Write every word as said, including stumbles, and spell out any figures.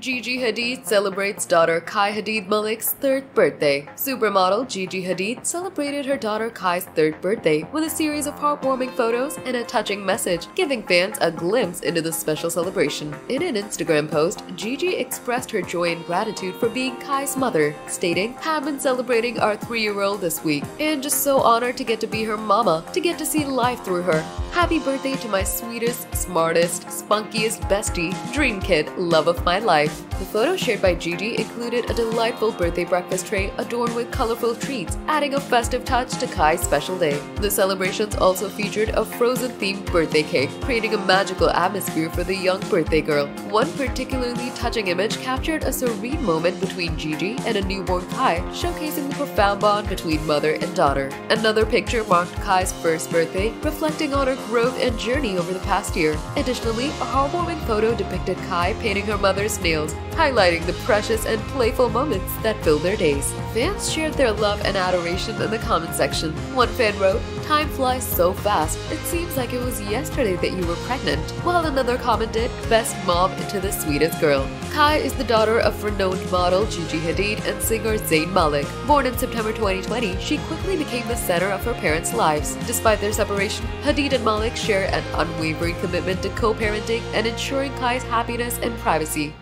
Gigi Hadid celebrates daughter Khai Hadid Malik's third birthday. Supermodel Gigi Hadid celebrated her daughter Khai's third birthday with a series of heartwarming photos and a touching message, giving fans a glimpse into the special celebration. In an Instagram post, Gigi expressed her joy and gratitude for being Khai's mother, stating, "Have been celebrating our three-year-old this week and just so honored to get to be her mama, to get to see life through her. Happy birthday to my sweetest, smartest, spunkiest bestie, dream kid, love of my life." The photo shared by Gigi included a delightful birthday breakfast tray adorned with colorful treats, adding a festive touch to Khai's special day. The celebrations also featured a Frozen-themed birthday cake, creating a magical atmosphere for the young birthday girl. One particularly touching image captured a serene moment between Gigi and a newborn Khai, showcasing the profound bond between mother and daughter. Another picture marked Khai's first birthday, reflecting on her growth and journey over the past year. Additionally, a heartwarming photo depicted Khai painting her mother's name, highlighting the precious and playful moments that fill their days. Fans shared their love and adoration in the comment section. One fan wrote, "Time flies so fast, it seems like it was yesterday that you were pregnant," while another commented, "Best mom to the sweetest girl." Khai is the daughter of renowned model Gigi Hadid and singer Zayn Malik. Born in September twenty twenty, she quickly became the center of her parents' lives. Despite their separation, Hadid and Malik share an unwavering commitment to co-parenting and ensuring Khai's happiness and privacy.